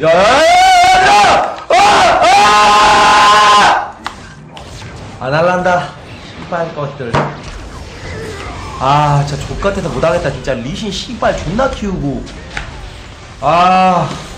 야야야야야! 아! 아! 안 할란다 씨발 것들. 아 진짜 족같아서 못하겠다. 진짜 리신 씨발 존나 키우고. 아